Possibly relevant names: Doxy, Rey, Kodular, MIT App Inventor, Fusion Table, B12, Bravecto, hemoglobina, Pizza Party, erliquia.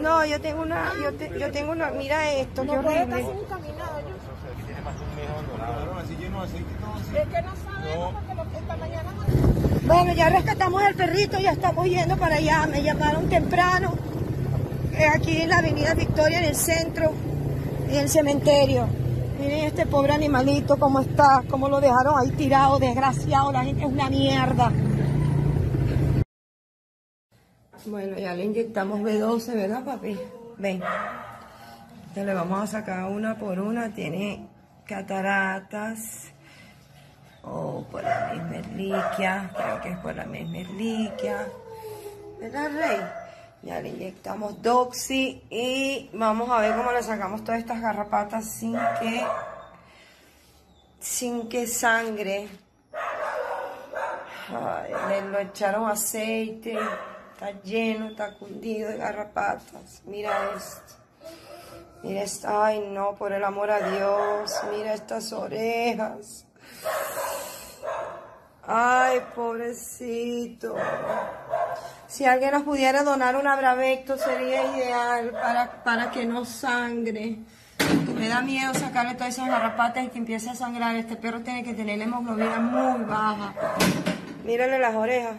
No, yo tengo una, mira esto, qué horrible. Bueno, ya rescatamos al perrito, ya estamos yendo para allá. Me llamaron temprano, aquí en la avenida Victoria, en el centro, en el cementerio. Miren este pobre animalito cómo está, cómo lo dejaron ahí tirado, desgraciado, la gente es una mierda. Bueno, ya le inyectamos B12, ¿verdad, papi? Ven. Entonces le vamos a sacar una por una. Tiene cataratas. O por la misma erliquia. Creo que es por la misma erliquia. ¿Verdad, Rey? Ya le inyectamos Doxy. Y vamos a ver cómo le sacamos todas estas garrapatas sin que sangre. Ay, le lo echaron aceite. Está lleno, está cundido de garrapatas. Mira esto. Mira esto. Ay, no, por el amor a Dios. Mira estas orejas. Ay, pobrecito. Si alguien nos pudiera donar una Bravecto sería ideal para que no sangre. Me da miedo sacarle todas esas garrapatas y que empiece a sangrar. Este perro tiene que tener la hemoglobina muy baja. Mírale las orejas.